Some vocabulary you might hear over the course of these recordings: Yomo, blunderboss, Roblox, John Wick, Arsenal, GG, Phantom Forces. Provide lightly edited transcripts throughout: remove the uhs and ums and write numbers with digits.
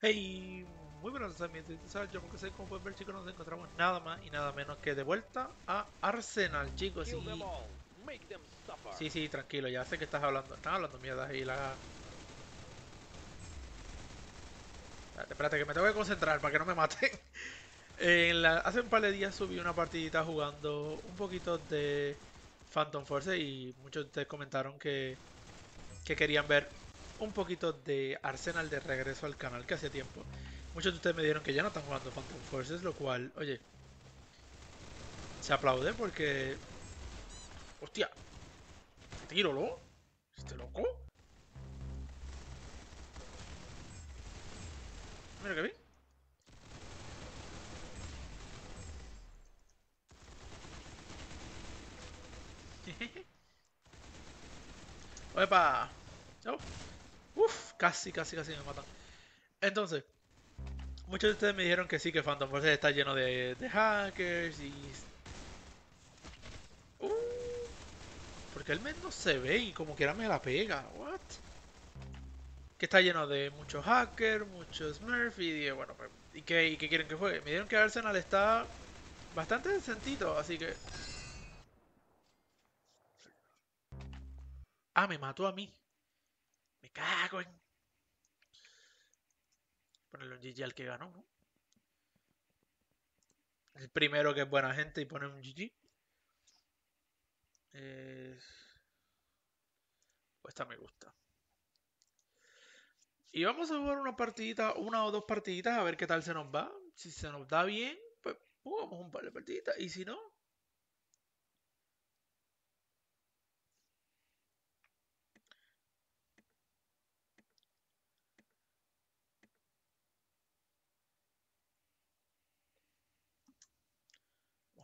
Hey, muy buenas también, Yomo, que sé, como pueden ver, chicos, nos encontramos nada más y nada menos que de vuelta a Arsenal, chicos. Sí, tranquilo, ya sé que están hablando mierdas y la... Espérate, que me tengo que concentrar para que no me maten. Hace un par de días subí una partidita jugando un poquito de Phantom Forces y muchos de ustedes comentaron que querían ver un poquito de Arsenal de regreso al canal, que hace tiempo. Muchos de ustedes me dijeron que ya no están jugando Phantom Forces, lo cual, oye, se aplaude porque... ¡Hostia! ¡Tíralo! ¿Este loco? Mira que vi. ¡Opa! ¡Oh! Uff, casi me matan. Entonces, muchos de ustedes me dijeron que sí, que Phantom Forces está lleno de hackers y... porque el men no se ve y como quiera me la pega. What? Que está lleno de muchos hackers, muchos smurfs y bueno, pues, ¿y qué quieren que juegue? Me dijeron que Arsenal está bastante decentito, así que... Ah, me mató a mí. Me cago en... Ponerle un GG al que ganó, ¿no? El primero que es buena gente y pone un GG. Pues esta me gusta. Y vamos a jugar una partidita, una o dos partiditas, a ver qué tal se nos va. Si se nos da bien, pues jugamos un par de partiditas. Y si no...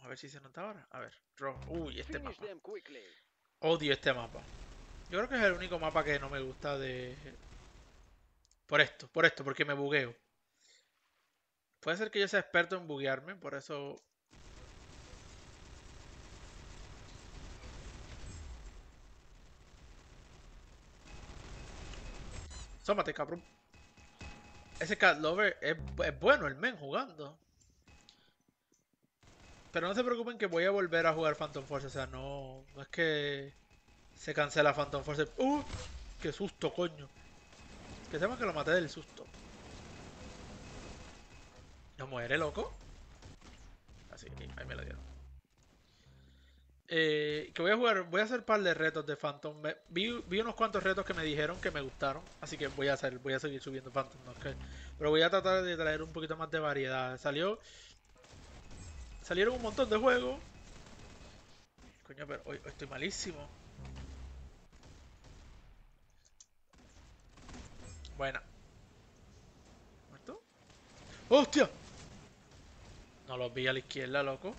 A ver si se nota ahora. A ver, rojo. Uy, este mapa. Odio este mapa. Yo creo que es el único mapa que no me gusta de... Por esto, porque me bugueo. Puede ser que yo sea experto en buguearme, por eso... Sómate, cabrón. Ese cat lover es bueno, el men jugando. Pero no se preocupen que voy a volver a jugar Phantom Force, o sea, no es que se cancela Phantom Force. ¡Uh! ¡Qué susto, coño! Que sepan que lo maté del susto. ¿No muere, loco? Así, ahí me lo dieron. Que voy a jugar, voy a hacer un par de retos de Phantom. Vi unos cuantos retos que me dijeron que me gustaron, así que voy a seguir subiendo Phantom, ¿no? Okay. Pero voy a tratar de traer un poquito más de variedad. Salieron un montón de juegos. Coño, pero hoy estoy malísimo. Buena. ¿Muerto? ¡Hostia! No los vi a la izquierda, loco.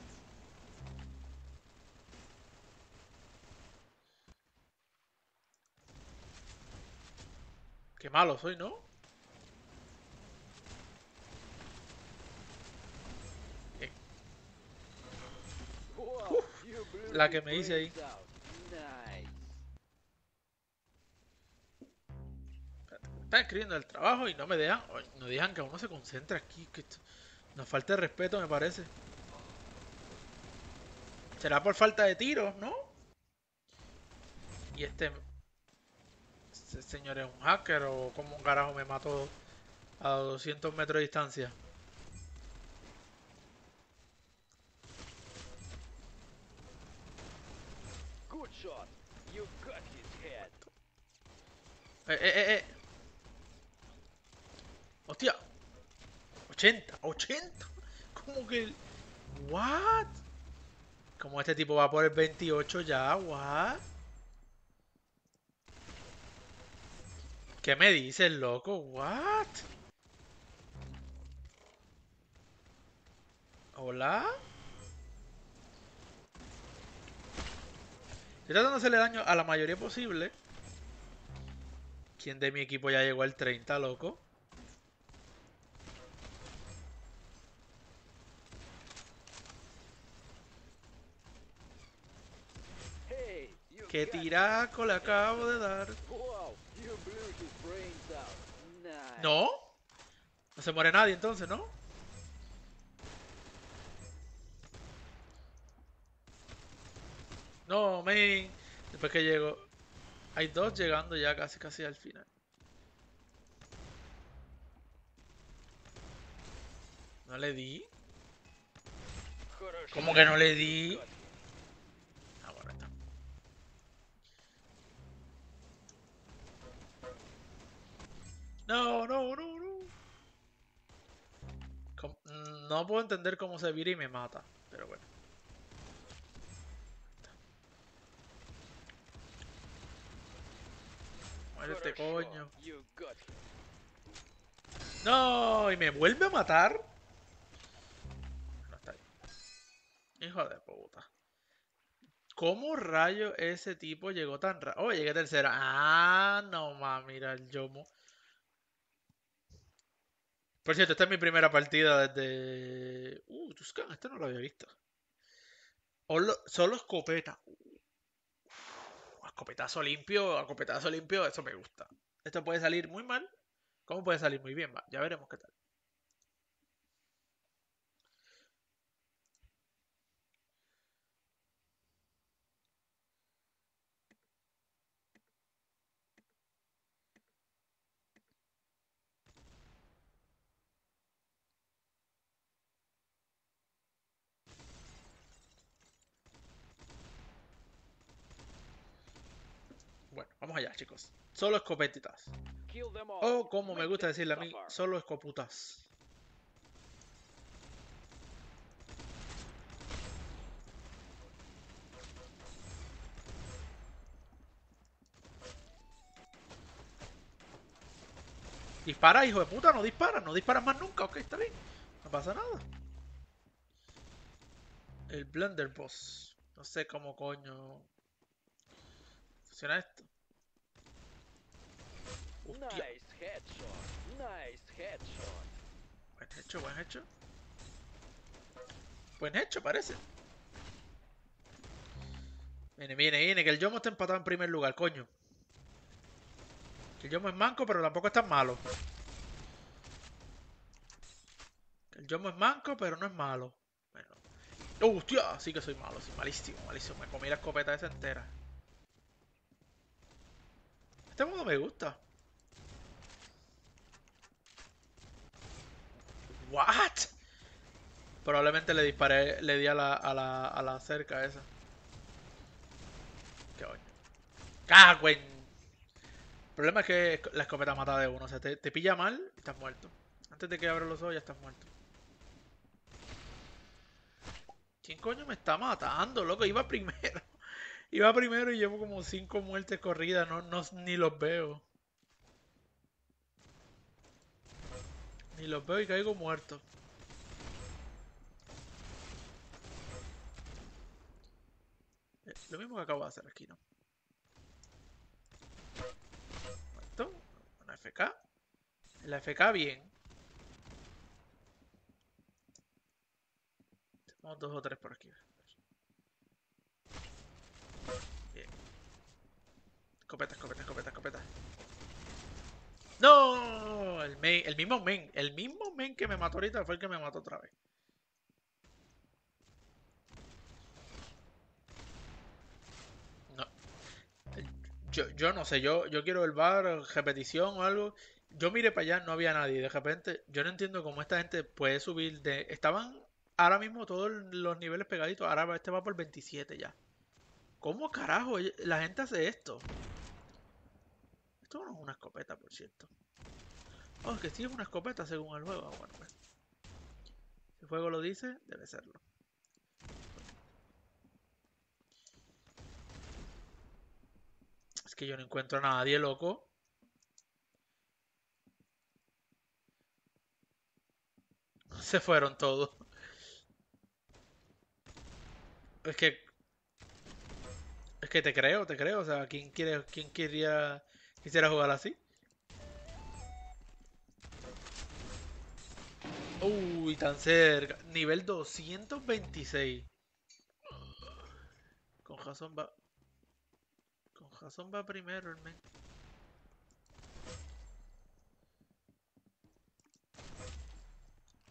Qué malo soy, ¿no? La que me hice ahí. Están escribiendo el trabajo y no dejan que uno se concentre aquí. Que nos falta de respeto, me parece. Será por falta de tiros, ¿no? Y este señor es un hacker o como un carajo me mató a 200 metros de distancia. Hostia. 80. Como que... What? Como este tipo va por el 28 ya. What? ¿Qué me dices, loco? What? Hola. Estoy tratando de hacerle daño a la mayoría posible. ¿Quién de mi equipo ya llegó al 30, loco? ¡Qué tiraco le acabo de dar! ¡No! No se muere nadie entonces, ¿no? No, men. Después que llego. Hay dos llegando ya casi al final. ¿No le di? ¿Cómo que no le di? Ah, bueno, está. No. No puedo entender cómo se vira y me mata, pero bueno. Este coño. No, y me vuelve a matar. No está ahí. Hijo de puta. ¿Cómo rayo ese tipo llegó tan rápido? Oh, llegué tercera. Ah, no más, mira el Yomo. Por cierto, esta es mi primera partida desde... Tuscan, este no lo había visto. Solo escopeta. Escopetazo limpio, eso me gusta. Esto puede salir muy mal, como puede salir muy bien, ya veremos qué tal. Vamos allá, chicos. Solo escopetitas. O como me gusta decirle a mí, solo escoputas. Dispara, hijo de puta, no disparas más nunca, ok, está bien. No pasa nada. El blunderboss. No sé cómo coño funciona esto. Hostia. Nice headshot. Buen hecho. Buen hecho, parece. Viene, que el Yomo está empatado en primer lugar, coño. Que el Yomo es manco, pero tampoco es tan malo. Bueno. ¡Oh, hostia! Sí que soy malo, soy malísimo. Me comí la escopeta esa entera. Este modo me gusta. What? Probablemente le disparé, le di a la cerca esa. Qué coño. ¡Cago en! El problema es que la escopeta mata de uno. O sea, te pilla mal y estás muerto. Antes de que abra los ojos ya estás muerto. ¿Quién coño me está matando, loco? Iba primero. Y llevo como 5 muertes corridas. No, ni los veo. Y caigo muerto. Lo mismo que acabo de hacer aquí, ¿no? Muerto. Una FK. La FK bien. Tenemos 2 o 3 por aquí. Bien. Escopeta. No, el mismo men que me mató ahorita fue el que me mató otra vez. No. Yo no sé, yo quiero el bar, repetición o algo. Yo miré para allá, no había nadie. De repente, yo no entiendo cómo esta gente puede subir de... Estaban ahora mismo todos los niveles pegaditos. Ahora este va por 27 ya. ¿Cómo carajo la gente hace esto? Esto no es una escopeta, por cierto. Oh, es que sí es una escopeta según el juego. Bueno, pues. Si el juego lo dice, debe serlo. Es que yo no encuentro a nadie, loco. Se fueron todos. Es que te creo. O sea, ¿Quisiera jugar así? Uy, tan cerca. Nivel 226. Con razón va primero el men.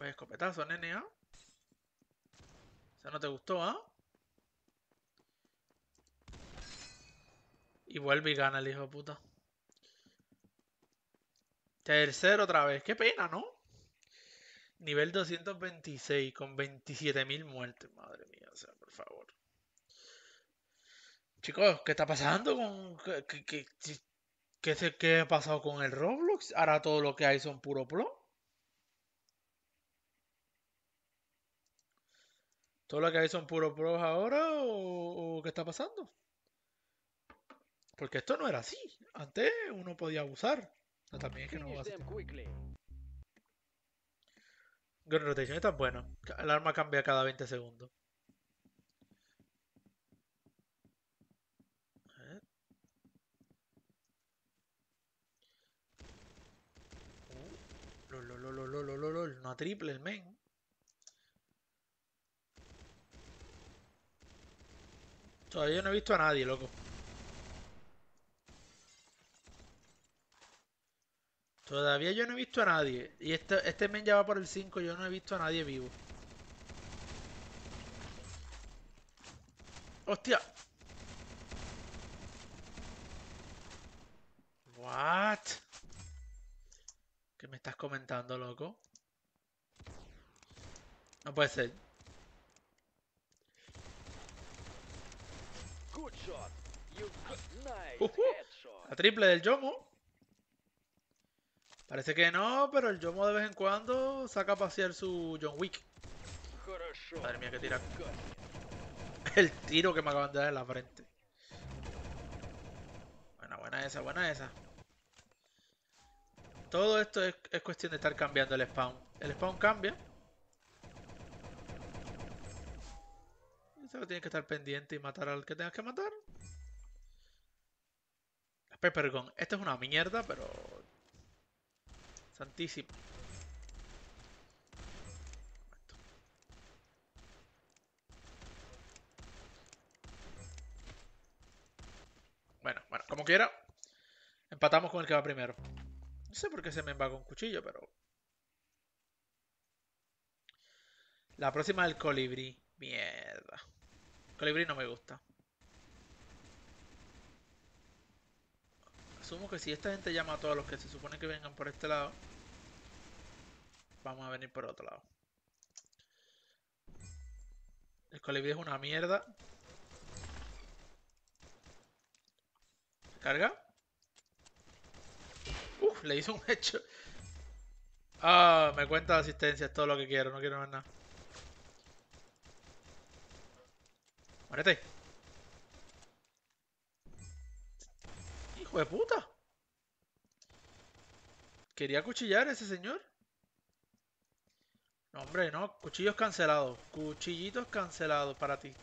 Pues escopetazo, nene, ¿ah? O sea, no te gustó, ¿ah? Y vuelve y gana el hijo de puta. Tercero otra vez. Qué pena, ¿no? Nivel 226 con 27.000 muertes. Madre mía, o sea, por favor. Chicos, ¿qué está pasando con... ¿Qué ha pasado con el Roblox? ¿Ahora todo lo que hay son puro pro? ¿Todo lo que hay son puro pros ahora? ¿O qué está pasando? Porque esto no era así. Antes uno podía abusar. No, también es que no va a ser. Gun rotation está buena. El arma cambia cada 20 segundos. Lol. Una triple el men. Todavía no he visto a nadie, loco. Todavía yo no he visto a nadie. Y este men ya va por el 5. Yo no he visto a nadie vivo. ¡Hostia! ¿What? ¿Qué me estás comentando, loco? No puede ser. La triple del Yomo. Parece que no, pero el Yomo de vez en cuando saca a pasear su John Wick. Madre mía, que tira. El tiro que me acaban de dar en la frente. Buena, buena esa, buena esa. Todo esto es cuestión de estar cambiando el spawn. El spawn cambia. Solo tienes que estar pendiente y matar al que tengas que matar. La Pepper Gun. Esta es una mierda, pero... santísimo. Bueno, como quiera. Empatamos con el que va primero. No sé por qué se me va con cuchillo, pero... la próxima es el colibrí. Mierda. El colibrí no me gusta. Asumo que si esta gente llama a todos los que se supone que vengan por este lado, vamos a venir por otro lado. El colibrí es una mierda. ¿Carga? Uf, le hizo un hecho. Ah, me cuenta de asistencia, es todo lo que quiero, no quiero más nada. Muérete. ¡Hijo de puta! Quería cuchillar a ese señor. No, hombre, no. Cuchillos cancelados. Cuchillitos cancelados para ti.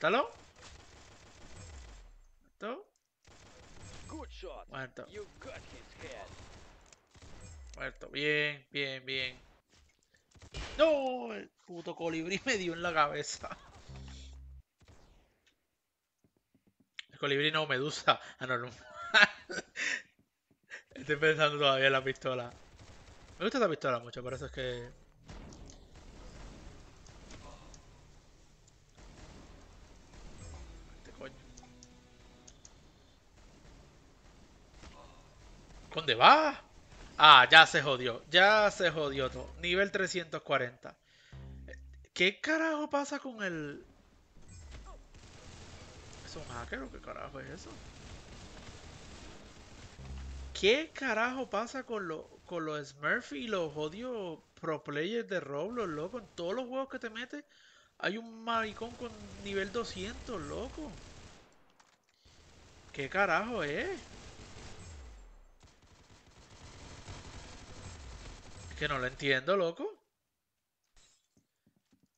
¿Talo? ¿Esto? Muerto. Muerto. Bien, bien, bien. ¡No! El puto colibrí me dio en la cabeza. Colibrí no, medusa. Anormal. Estoy pensando todavía en la pistola. Me gusta esta pistola mucho, por eso es que... este coño. ¿Dónde va? Ah, ya se jodió. Ya se jodió todo. Nivel 340. ¿Qué carajo pasa con el...? ¿Es un hacker o qué carajo es eso? ¿Qué carajo pasa con los Smurfy y los jodidos pro players de Roblox, loco? En todos los juegos que te metes hay un maricón con nivel 200, loco. ¿Qué carajo es? Es que no lo entiendo, loco.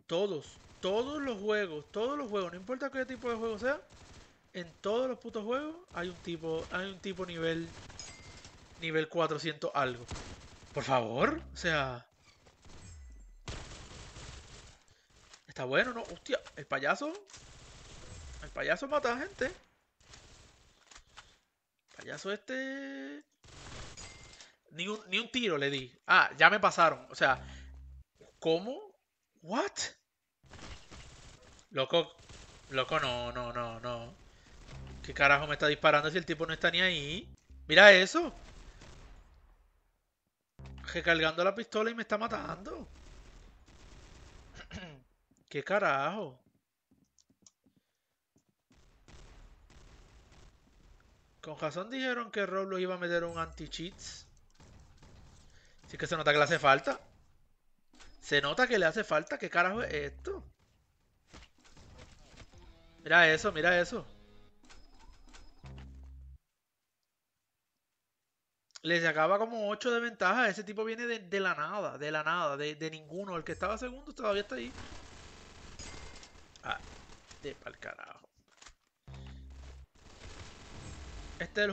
Todos los juegos, no importa qué tipo de juego sea. En todos los putos juegos hay un tipo nivel 400 algo. Por favor, o sea... está bueno, ¿no? Hostia, el payaso mata a gente. El payaso este... Ni un tiro le di. Ah, ya me pasaron. O sea, ¿cómo? ¿What? Loco. Loco, no. ¿Qué carajo me está disparando si el tipo no está ni ahí? Mira eso. Recargando la pistola y me está matando. ¿Qué carajo? Con razón dijeron que Roblox iba a meter un anti-cheats. Así que se nota que le hace falta. Se nota que le hace falta. ¿Qué carajo es esto? Mira eso, mira eso. Le sacaba como 8 de ventaja. Ese tipo viene de la nada. De la nada. De ninguno. El que estaba segundo todavía está ahí. Ah, de pa'l carajo.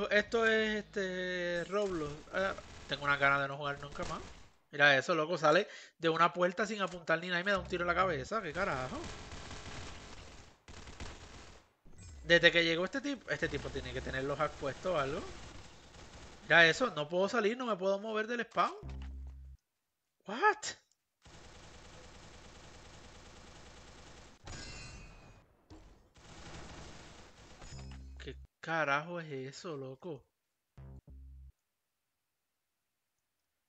Esto es Roblox. Tengo una gana de no jugar nunca más. Mira eso, loco. Sale de una puerta sin apuntar ni nada y me da un tiro en la cabeza. ¿Qué carajo? Desde que llegó este tipo tiene que tener los hacks puestos o algo. Mira eso. No puedo salir, no me puedo mover del spawn. ¿What? ¿Qué carajo es eso, loco?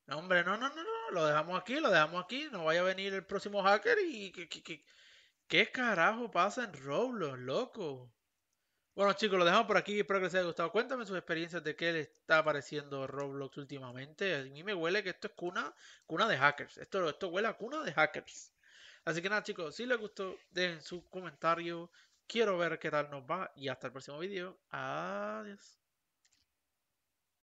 No, hombre, no. Lo dejamos aquí. No vaya a venir el próximo hacker y... ¿Qué carajo pasa en Roblox, loco? Bueno, chicos, lo dejamos por aquí. Espero que les haya gustado. Cuéntame sus experiencias de qué le está pareciendo Roblox últimamente. A mí me huele que esto es cuna de hackers. Esto huele a cuna de hackers. Así que nada, chicos, si les gustó, dejen su comentario. Quiero ver qué tal nos va y hasta el próximo video. Adiós.